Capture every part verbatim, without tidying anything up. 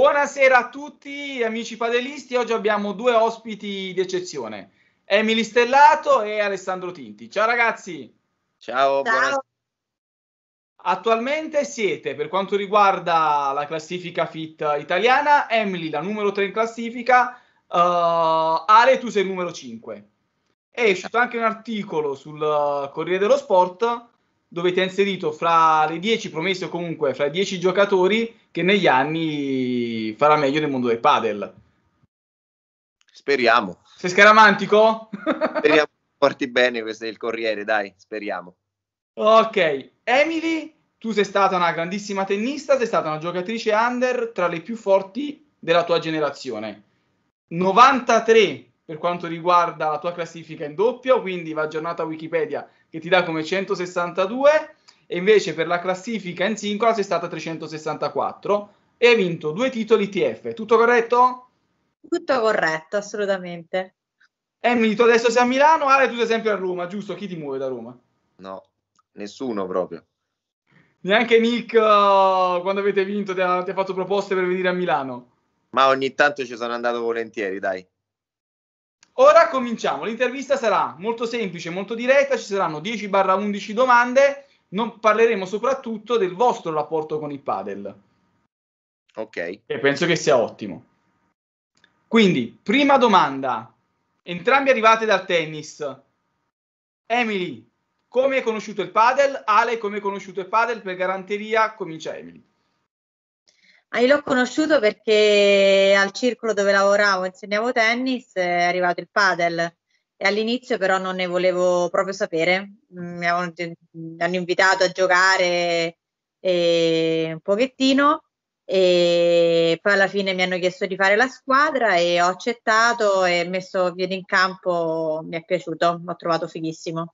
Buonasera a tutti amici padelisti, oggi abbiamo due ospiti di eccezione, Emily Stellato e Alessandro Tinti. Ciao ragazzi! Ciao! Ciao. Buonasera. Attualmente siete, per quanto riguarda la classifica F I T italiana, Emily la numero tre in classifica, uh, Ale tu sei il numero cinque. È uscito anche un articolo sul Corriere dello Sport dove ti ha inserito fra le dieci promesse, o comunque fra i dieci giocatori che negli anni farà meglio nel mondo del padel. Speriamo. Sei scaramantico? Speriamo che porti bene questo del Corriere, dai, speriamo. Ok, Emily, tu sei stata una grandissima tennista, sei stata una giocatrice under tra le più forti della tua generazione. novantatré per quanto riguarda la tua classifica in doppio, quindi va aggiornata Wikipedia che ti dà come centosessantadue, e invece per la classifica in singola sei stata trecentosessantaquattro e hai vinto due titoli I T F. Tutto corretto? Tutto corretto, assolutamente. Emily, tu adesso sei a Milano, Ale tu sei sempre a Roma, giusto? Chi ti muove da Roma? No. Nessuno proprio. Neanche Nick, uh, quando avete vinto, ti ha, ti ha fatto proposte per venire a Milano? Ma ogni tanto ci sono andato volentieri, dai. Ora cominciamo. L'intervista sarà molto semplice, molto diretta. Ci saranno dieci undici domande. Non parleremo soprattutto del vostro rapporto con il padel. Ok. E penso che sia ottimo. Quindi, prima domanda. Entrambi arrivate dal tennis. Emily, come hai conosciuto il padel? Ale, come hai conosciuto il padel? Per garanteria comincia Emily. Ah, io l'ho conosciuto perché al circolo dove lavoravo, insegnavo tennis, è arrivato il padel e all'inizio però non ne volevo proprio sapere. Mi hanno, mi hanno invitato a giocare e un pochettino e poi alla fine mi hanno chiesto di fare la squadra e ho accettato e messo piede in campo, mi è piaciuto, l'ho trovato fighissimo.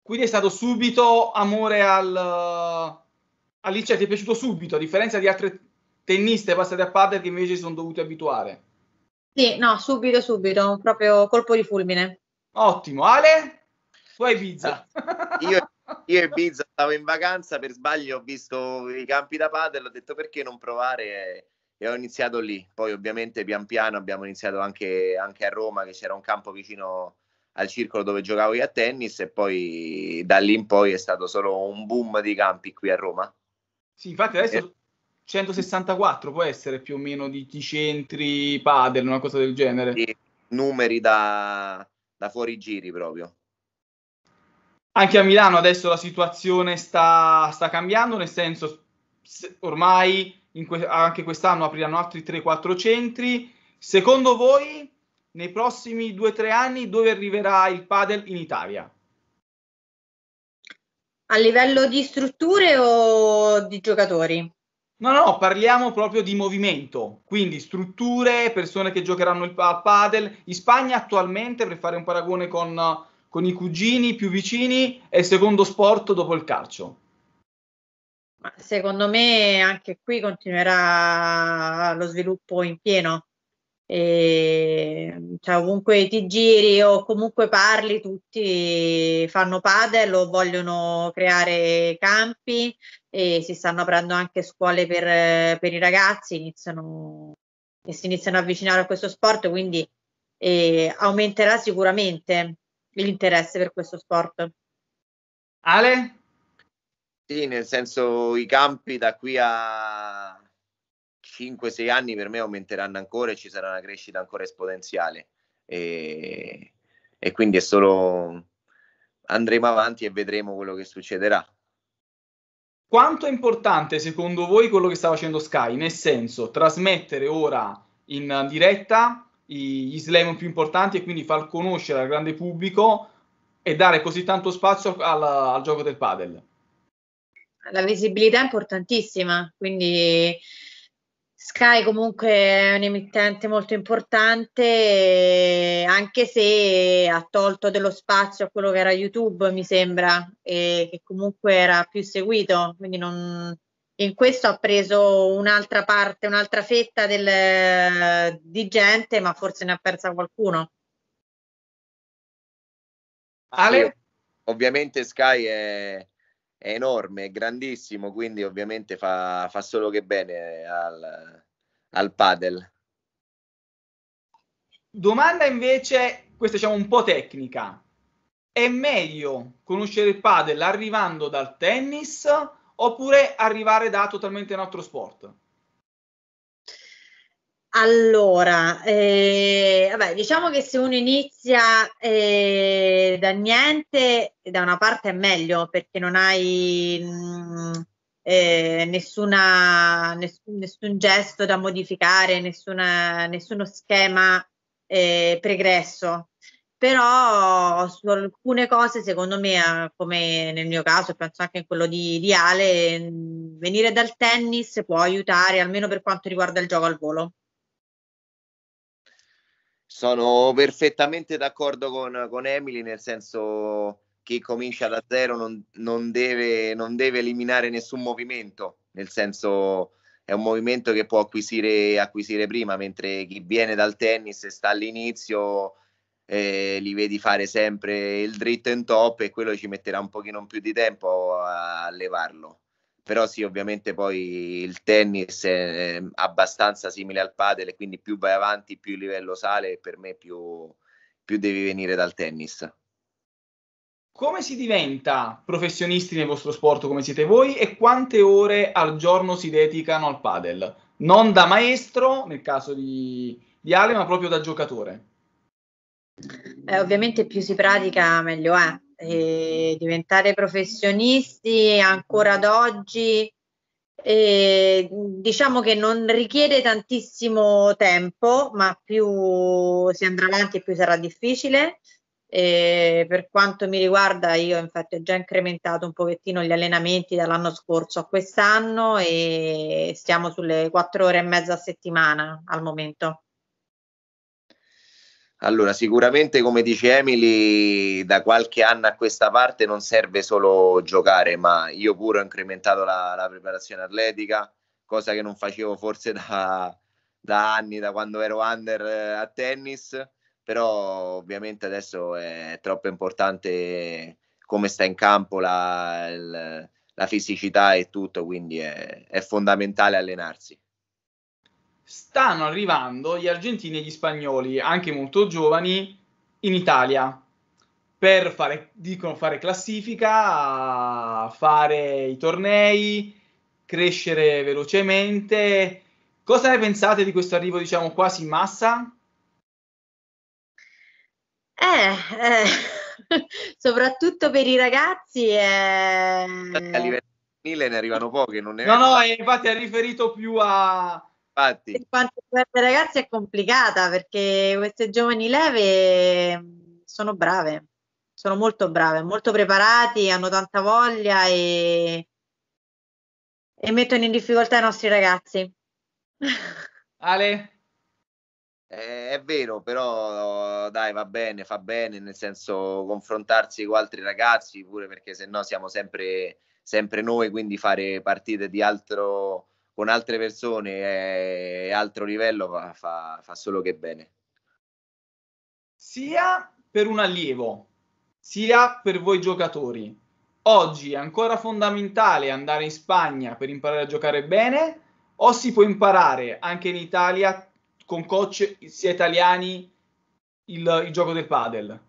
Quindi è stato subito amore al, all'I C E, ti è piaciuto subito, a differenza di altre tenniste passate a padel che invece sono dovute abituare. Sì, no, subito, subito, proprio colpo di fulmine. Ottimo. Ale, tu hai Ibiza. Io, io e Ibiza stavo in vacanza, per sbaglio ho visto i campi da padel, ho detto perché non provare e, e ho iniziato lì. Poi ovviamente pian piano abbiamo iniziato anche, anche a Roma, che c'era un campo vicino al circolo dove giocavo io a tennis, e poi da lì in poi è stato solo un boom di campi qui a Roma. Sì, infatti adesso eh. centosessantaquattro può essere più o meno di, di centri padel, una cosa del genere. Sì, numeri da, da fuori giri proprio. Anche a Milano adesso la situazione sta, sta cambiando, nel senso ormai in que- anche quest'anno apriranno altri tre quattro centri. Secondo voi nei prossimi due o tre anni dove arriverà il padel in Italia? A livello di strutture o di giocatori? No, no, parliamo proprio di movimento, quindi strutture, persone che giocheranno il padel. In Spagna attualmente, per fare un paragone con, con i cugini più vicini, è il secondo sport dopo il calcio. Ma secondo me anche qui continuerà lo sviluppo in pieno. E, cioè, ovunque ti giri o comunque parli, tutti fanno padel o vogliono creare campi e si stanno aprendo anche scuole per, per i ragazzi, iniziano, e si iniziano a avvicinare a questo sport, quindi eh, aumenterà sicuramente l'interesse per questo sport. Ale? Sì, nel senso i campi da qui a cinque sei anni per me aumenteranno ancora e ci sarà una crescita ancora esponenziale e, e quindi è solo andremo avanti e vedremo quello che succederà. Quanto è importante secondo voi quello che sta facendo Sky, nel senso trasmettere ora in diretta gli slam più importanti e quindi far conoscere al grande pubblico e dare così tanto spazio al, al gioco del padel? La visibilità è importantissima, quindi Sky comunque è un emittente molto importante, anche se ha tolto dello spazio a quello che era YouTube, mi sembra, e che comunque era più seguito, quindi non, in questo ha preso un'altra parte, un'altra fetta del, di gente, ma forse ne ha persa qualcuno. Ale? Ovviamente Sky è... è enorme, è grandissimo, quindi ovviamente fa, fa solo che bene al, al padel. Domanda invece, questa diciamo un po' tecnica. È meglio conoscere il padel arrivando dal tennis oppure arrivare da totalmente un altro sport? Allora, eh, vabbè, diciamo che se uno inizia eh, da niente, da una parte è meglio perché non hai mh, eh, nessuna, ness- nessun gesto da modificare, nessuna, nessuno schema eh, pregresso. Però su alcune cose, secondo me, come nel mio caso, penso anche in quello di, di Ale, venire dal tennis può aiutare, almeno per quanto riguarda il gioco al volo. Sono perfettamente d'accordo con, con Emily, nel senso che chi comincia da zero non, non, deve, non deve eliminare nessun movimento, nel senso è un movimento che può acquisire, acquisire prima, mentre chi viene dal tennis e sta all'inizio... Eh, li vedi fare sempre il dritto in top e quello ci metterà un pochino più di tempo a levarlo. Però sì, ovviamente poi il tennis è abbastanza simile al padel e quindi più vai avanti più il livello sale e per me più, più devi venire dal tennis. Come si diventa professionisti nel vostro sport come siete voi e quante ore al giorno si dedicano al padel? Non da maestro nel caso di, di Ale, ma proprio da giocatore. Eh, ovviamente più si pratica meglio è, eh, diventare professionisti ancora ad oggi eh, diciamo che non richiede tantissimo tempo, ma più si andrà avanti e più sarà difficile. Eh, per quanto mi riguarda, io infatti ho già incrementato un pochettino gli allenamenti dall'anno scorso a quest'anno e stiamo sulle quattro ore e mezza a settimana al momento. Allora, sicuramente, come dice Emily, da qualche anno a questa parte non serve solo giocare, ma io pure ho incrementato la, la preparazione atletica, cosa che non facevo forse da, da anni, da quando ero under a tennis, però ovviamente adesso è troppo importante come sta in campo la, il, la fisicità e tutto, quindi è, è fondamentale allenarsi. Stanno arrivando gli argentini e gli spagnoli, anche molto giovani, in Italia per fare, dicono, fare classifica, fare i tornei, crescere velocemente. Cosa ne pensate di questo arrivo, diciamo, quasi in massa? Eh, eh, soprattutto per i ragazzi è... A livello mille ne arrivano pochi, non ne... No, no, infatti ha riferito più a... Infatti. Per quanto riguarda i ragazzi è complicata perché queste giovani leve sono brave, sono molto brave, molto preparati, hanno tanta voglia e, e mettono in difficoltà i nostri ragazzi. Ale? Eh, è vero, però dai, va bene, fa bene, nel senso confrontarsi con altri ragazzi, pure perché sennò siamo sempre, sempre noi, quindi fare partite di altro... con altre persone e altro livello fa, fa, fa solo che bene, sia per un allievo sia per voi giocatori. Oggi è ancora fondamentale andare in Spagna per imparare a giocare bene o si può imparare anche in Italia con coach sia italiani il, il gioco del padel?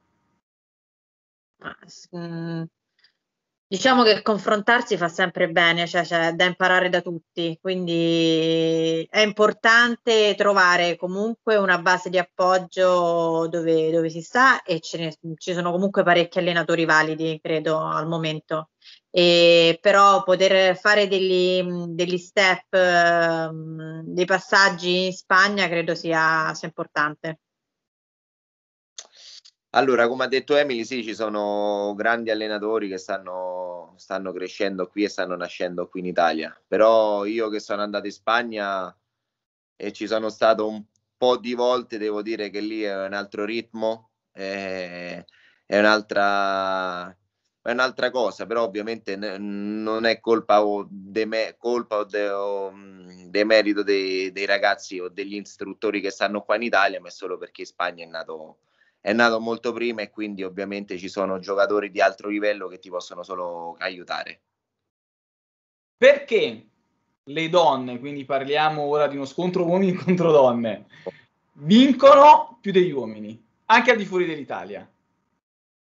Mm. Diciamo che confrontarsi fa sempre bene, cioè c'è da imparare da tutti, quindi è importante trovare comunque una base di appoggio dove, dove si sta e ce ne, ci sono comunque parecchi allenatori validi, credo, al momento. E però poter fare degli, degli step, dei passaggi in Spagna credo sia, sia importante. Allora, come ha detto Emily, sì, ci sono grandi allenatori che stanno, stanno crescendo qui e stanno nascendo qui in Italia, però io che sono andato in Spagna e ci sono stato un po' di volte, devo dire che lì è un altro ritmo, è, è, un'altra, è un'altra cosa, però ovviamente non è colpa o de, colpa o de, o de merito dei, dei ragazzi o degli istruttori che stanno qua in Italia, ma è solo perché in Spagna è nato... è nato molto prima e quindi ovviamente ci sono giocatori di altro livello che ti possono solo aiutare. Perché le donne, quindi parliamo ora di uno scontro uomini contro donne, vincono più degli uomini, anche al di fuori dell'Italia.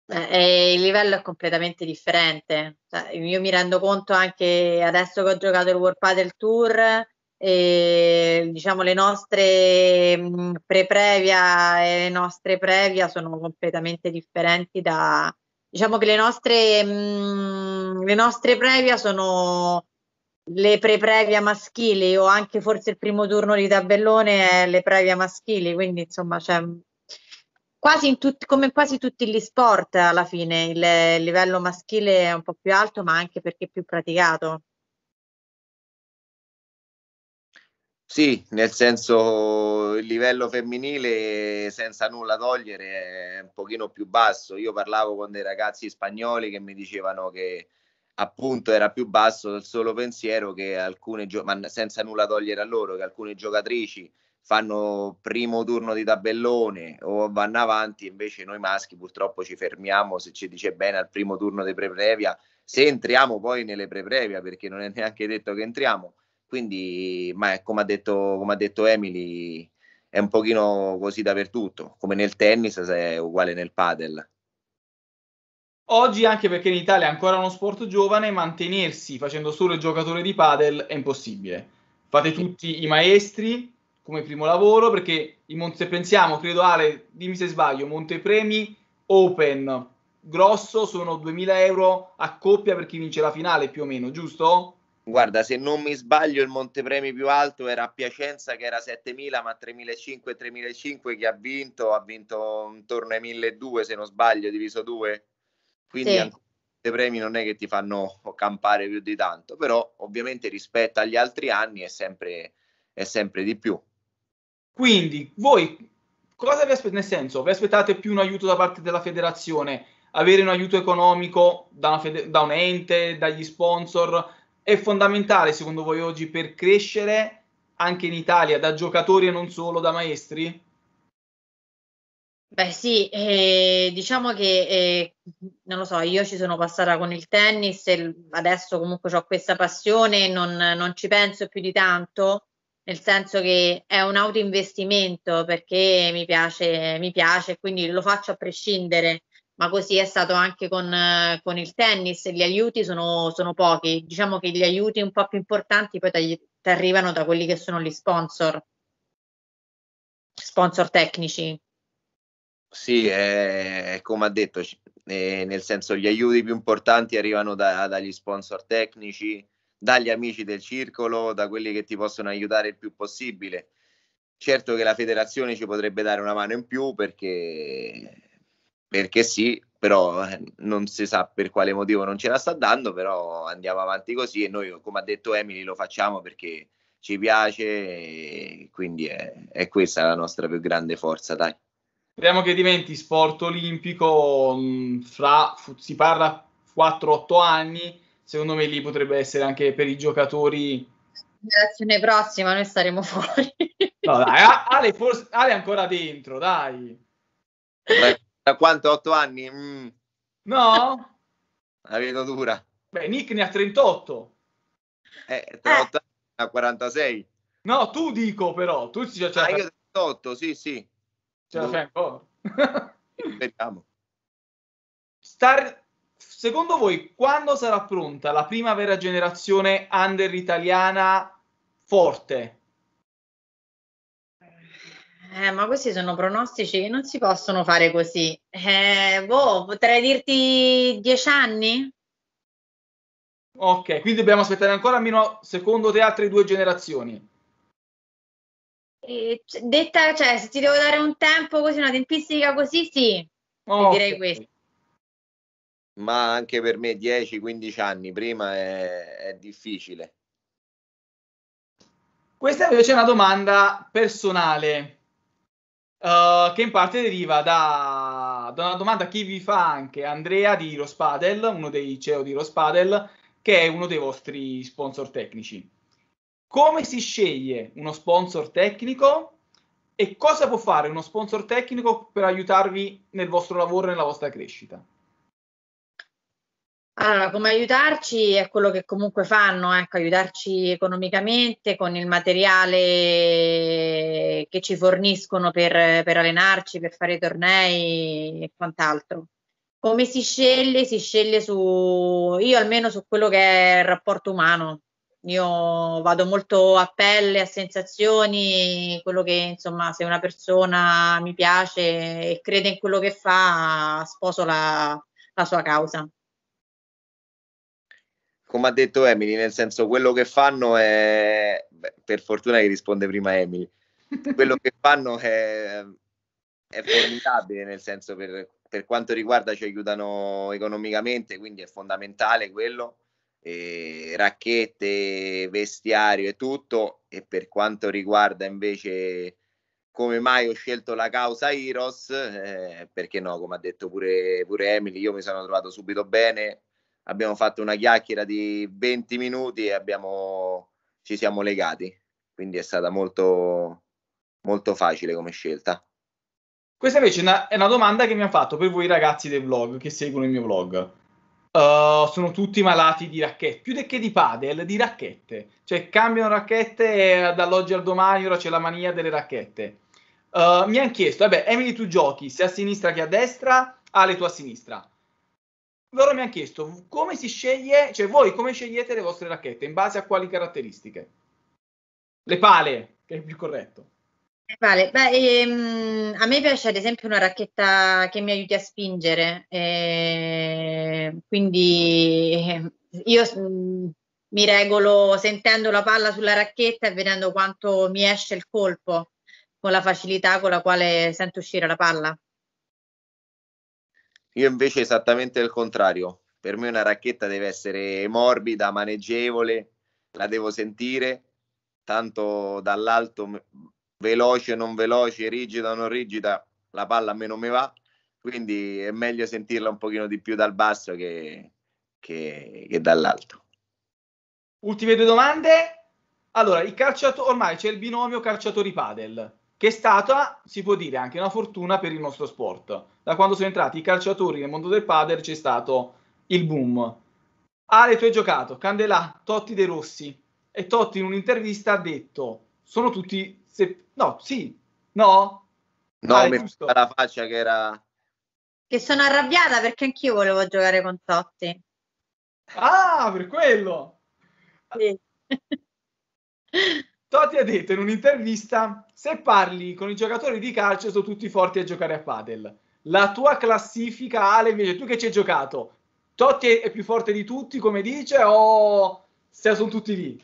Eh, il livello è completamente differente. Io mi rendo conto anche adesso che ho giocato il World Paddle Tour, e, diciamo, le nostre pre-previa e le nostre previa sono completamente differenti da, diciamo che le nostre mh, le nostre previa sono le pre-previa maschili, o anche forse il primo turno di tabellone è le previa maschili, quindi insomma c'è, cioè, quasi in tutti, come in quasi tutti gli sport alla fine il, il livello maschile è un po' più alto, ma anche perché è più praticato. Sì, nel senso, il livello femminile, senza nulla togliere, è un pochino più basso. Io parlavo con dei ragazzi spagnoli che mi dicevano che appunto era più basso il solo pensiero che alcune, ma senza nulla togliere a loro, che alcune giocatrici fanno primo turno di tabellone o vanno avanti, invece noi maschi purtroppo ci fermiamo, se ci dice bene, al primo turno di pre-previa, se entriamo poi nelle pre-previa, perché non è neanche detto che entriamo. Quindi, ma come ha detto, come ha detto Emily, è un pochino così dappertutto, come nel tennis, è uguale nel padel. Oggi, anche perché in Italia è ancora uno sport giovane, mantenersi facendo solo il giocatore di padel è impossibile. Fate tutti i maestri come primo lavoro, perché in, se pensiamo, credo Ale, dimmi se sbaglio, Montepremi Open grosso sono duemila euro a coppia per chi vince la finale, più o meno, giusto? Guarda, se non mi sbaglio, il montepremi più alto era a Piacenza, che era settemila, ma tremilacinquecento e tremilacinquecento che ha vinto, ha vinto intorno ai milleduecento, se non sbaglio, diviso due. Quindi sì, anche i premi non è che ti fanno campare più di tanto, però ovviamente rispetto agli altri anni è sempre, è sempre di più. Quindi voi cosa vi aspettate? Nel senso, vi aspettate più un aiuto da parte della federazione, avere un aiuto economico da, una fede- da un ente, dagli sponsor? È fondamentale secondo voi oggi per crescere anche in Italia, da giocatori e non solo da maestri? Beh sì, eh, diciamo che eh, non lo so, io ci sono passata con il tennis e adesso comunque ho questa passione, non, non ci penso più di tanto, nel senso che è un autoinvestimento, perché mi piace, mi piace, quindi lo faccio a prescindere. Ma così è stato anche con, con il tennis, gli aiuti sono, sono pochi, diciamo che gli aiuti un po' più importanti poi ti arrivano da quelli che sono gli sponsor, sponsor tecnici. Sì, eh, come ha detto, eh, nel senso, gli aiuti più importanti arrivano da, dagli sponsor tecnici, dagli amici del circolo, da quelli che ti possono aiutare il più possibile. Certo che la federazione ci potrebbe dare una mano in più, perché... perché sì, però non si sa per quale motivo non ce la sta dando, però andiamo avanti così e noi, come ha detto Emily, lo facciamo perché ci piace, e quindi è, è questa la nostra più grande forza, dai. Speriamo che diventi sport olimpico, fra, si parla quattro otto anni, secondo me lì potrebbe essere anche per i giocatori. Generazione prossima, noi staremo fuori. No dai, Ale, forse, Ale è ancora dentro, dai. Beh, da quanto? otto anni? Mm. No? La vedo dura. Beh, Nick ne ha trentotto. Eh, trentotto eh. A quarantasei. No, tu dico però. Tu ci ah, fai... io trentotto, sì, sì. Ce la fai ancora. Vediamo. Star... Secondo voi, quando sarà pronta la prima vera generazione under italiana forte? Eh, ma questi sono pronostici che non si possono fare così. Eh, boh, potrei dirti dieci anni? Ok, quindi dobbiamo aspettare ancora almeno, secondo te, altre due generazioni. Eh, detta, cioè, se ti devo dare un tempo così, una tempistica così, sì. Okay. Direi questo. Ma anche per me dieci quindici anni prima è, è difficile. Questa invece è una domanda personale. Uh, che in parte deriva da, da una domanda che vi fa anche Andrea di Rospadel, uno dei C E O di Rospadel, che è uno dei vostri sponsor tecnici. Come si sceglie uno sponsor tecnico e cosa può fare uno sponsor tecnico per aiutarvi nel vostro lavoro e nella vostra crescita? Allora, come aiutarci è quello che comunque fanno, ecco, aiutarci economicamente con il materiale che ci forniscono per, per allenarci, per fare tornei e quant'altro. Come si sceglie? Si sceglie su, io almeno su quello che è il rapporto umano, io vado molto a pelle, a sensazioni, quello che insomma se una persona mi piace e crede in quello che fa, sposo la, la sua causa. Come ha detto Emily, nel senso quello che fanno è, beh, per fortuna che risponde prima Emily, quello che fanno è, è formidabile, nel senso per, per quanto riguarda ci aiutano economicamente, quindi è fondamentale quello, e racchette, vestiario e tutto, e per quanto riguarda invece come mai ho scelto la causa Iros, eh, perché no, come ha detto pure, pure Emily, io mi sono trovato subito bene. Abbiamo fatto una chiacchiera di venti minuti e abbiamo, ci siamo legati, quindi è stata molto, molto facile come scelta. Questa invece è una, è una domanda che mi hanno fatto per voi ragazzi del vlog, che seguono il mio vlog. Uh, sono tutti malati di racchette, più che di padel, di racchette. Cioè cambiano racchette dall'oggi al domani, ora c'è la mania delle racchette. Uh, mi hanno chiesto, vabbè, Emily tu giochi sia a sinistra che a destra, Ale tu a sinistra. Loro mi hanno chiesto come si sceglie, cioè voi come scegliete le vostre racchette, in base a quali caratteristiche? Le pale, che è più corretto. Le pale, beh, ehm, a me piace ad esempio una racchetta che mi aiuti a spingere, eh, quindi io mh, mi regolo sentendo la palla sulla racchetta e vedendo quanto mi esce il colpo, con la facilità con la quale sento uscire la palla. Io invece esattamente il contrario, per me una racchetta deve essere morbida, maneggevole, la devo sentire, tanto dall'alto, veloce, non veloce, rigida, non rigida, la palla a me non mi va, quindi è meglio sentirla un pochino di più dal basso che, che, che dall'alto. Ultime due domande, allora il calciato- ormai c'è il binomio calciatori padel, che è stata, si può dire, anche una fortuna per il nostro sport. Da quando sono entrati i calciatori nel mondo del padel c'è stato il boom. Ale, tu hai giocato, Candelà, Totti De Rossi, e Totti in un'intervista ha detto, sono tutti, se... no, sì, no? No, Ale, mi giusto. La faccia che era... Che sono arrabbiata perché anch'io volevo giocare con Totti. Ah, per quello! Sì. Totti ha detto in un'intervista, se parli con i giocatori di calcio sono tutti forti a giocare a padel. La tua classifica, Ale, invece, tu che ci hai giocato, Totti è più forte di tutti, come dice, o se sono tutti lì?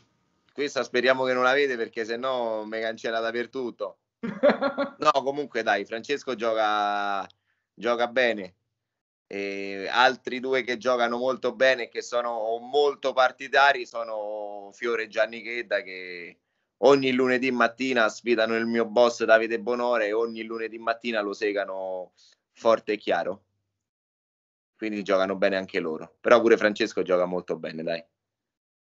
Questa speriamo che non la vede, perché sennò me cancella dappertutto. No, comunque dai, Francesco gioca, gioca bene. E altri due che giocano molto bene e che sono molto partitari sono Fiore e Gianni Chedda, che... ogni lunedì mattina sfidano il mio boss Davide Bonore e ogni lunedì mattina lo segano forte e chiaro. Quindi giocano bene anche loro. Però pure Francesco gioca molto bene, dai.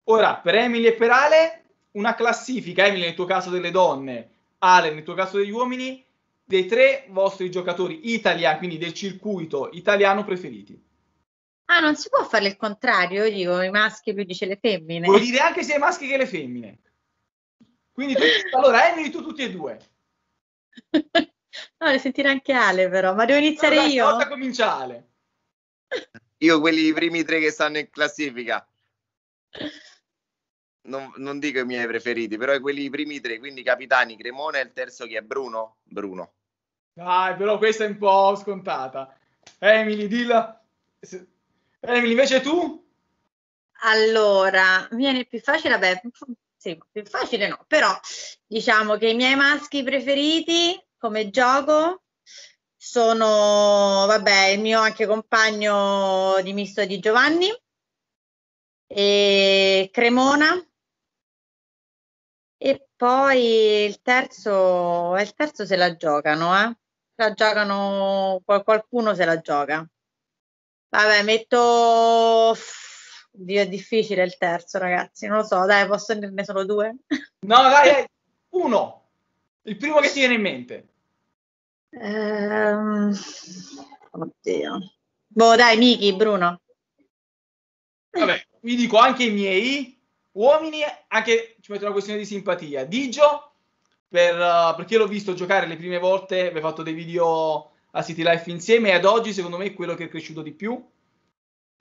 Ora, per Emily e per Ale, una classifica. Emily nel tuo caso delle donne, Ale nel tuo caso degli uomini, dei tre vostri giocatori italiani, quindi del circuito italiano preferiti. Ah, non si può fare il contrario, io dico i maschi più dice le femmine. Vuol dire anche sia i maschi che le femmine. Quindi tu, allora Emily tu tutti e due. No, le sentirà anche Ale però, ma devo iniziare allora, io? Volta comincia Ale. Io quelli i primi tre che stanno in classifica. Non, non dico i miei preferiti, però quelli i primi tre, quindi Capitani Cremona e il terzo che è Bruno, Bruno. Dai, però questa è un po' scontata. Emily, dilla. Emily, invece tu? Allora, mi viene più facile, vabbè. Sì, più facile no, però diciamo che i miei maschi preferiti come gioco sono, vabbè, il mio anche compagno di misto di Giovanni, e Cremona, e poi il terzo, il terzo se la giocano, eh? La giocano, qualcuno se la gioca. Vabbè, metto... Dio, è difficile il terzo, ragazzi. Non lo so, dai, posso dirne solo due? No, dai, uno. Il primo che ti viene in mente. Ehm... Oddio. Boh, dai, Miki, Bruno. Vabbè, vi dico anche i miei uomini, anche ci metto una questione di simpatia. Digio, per, uh, perché l'ho visto giocare le prime volte, abbiamo fatto dei video a City Life insieme, e ad oggi secondo me è quello che è cresciuto di più.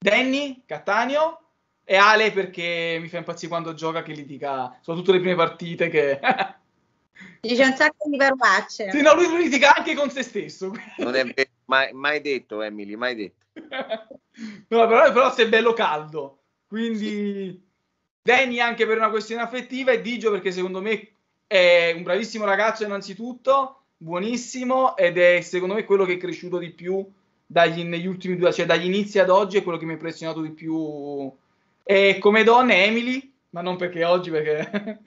Danny Cattaneo e Ale, perché mi fa impazzire quando gioca, che litiga, soprattutto le prime partite, che... dice un sacco di parolacce. Sì, no, lui litiga anche con se stesso. Non è vero, mai, mai detto, Emily, mai detto. No, però, però sei bello caldo, quindi Danny anche per una questione affettiva, e Digio perché secondo me è un bravissimo ragazzo innanzitutto, buonissimo, ed è secondo me quello che è cresciuto di più dagli, negli ultimi due, cioè dagli inizi ad oggi, è quello che mi ha impressionato di più. E come donna Emily, ma non perché oggi, perché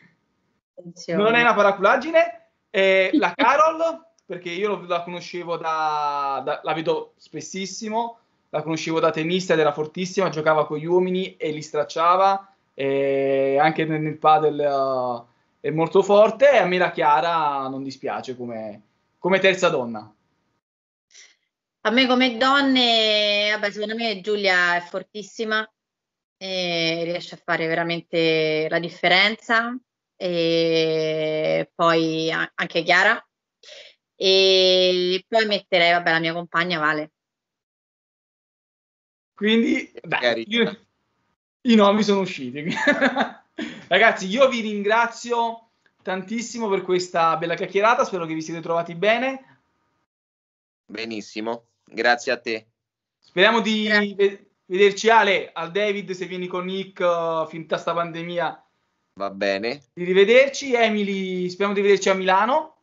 non è una paraculaggine, e la Carol perché io la conoscevo da, da la vedo spessissimo, la conoscevo da tennista ed era fortissima, giocava con gli uomini e li stracciava, e anche nel, nel padel uh, è molto forte, e a me la Chiara non dispiace come, come terza donna. A me come donne, vabbè, secondo me Giulia è fortissima e riesce a fare veramente la differenza, e poi anche Chiara, e poi metterei, vabbè, la mia compagna Vale. Quindi dai, io, i nomi sono usciti. Ragazzi, io vi ringrazio tantissimo per questa bella chiacchierata, spero che vi siete trovati bene. Benissimo, grazie a te. Speriamo di grazie. vederci, Ale, al David, se vieni con Nick uh, finita sta pandemia. Va bene. Di rivederci, Emily, speriamo di vederci a Milano.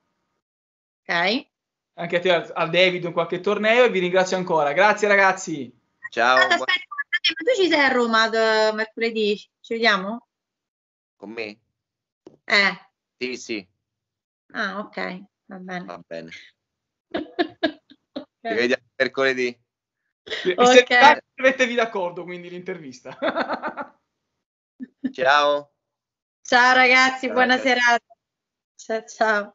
Ok. Anche a te, al, al David, in qualche torneo, e vi ringrazio ancora. Grazie ragazzi. Ciao. Aspetta, aspetta, ma tu ci sei a Roma mercoledì? Ci vediamo? Con me? Eh. Sì, sì. Ah, ok, va bene. Va bene. Okay. Ci vediamo mercoledì. Okay. Se, mettetevi d'accordo, quindi, l'intervista. Ciao. Ciao ragazzi, ciao, buona ragazzi. serata. Ciao, ciao.